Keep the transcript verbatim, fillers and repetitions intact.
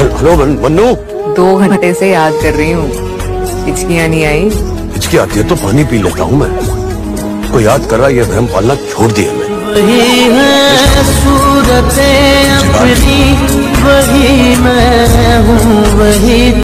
Hello Mannu, दो घंटे से याद कर रही हूँ, हिचकियाँ नहीं आई। हिचकी आती है तो पानी पी लेता हूँ मैं। को याद कर रहा ये भ्रम पालना छोड़ दिया मैं। वही है सूरत अपनी, वही मैं हूँ, वही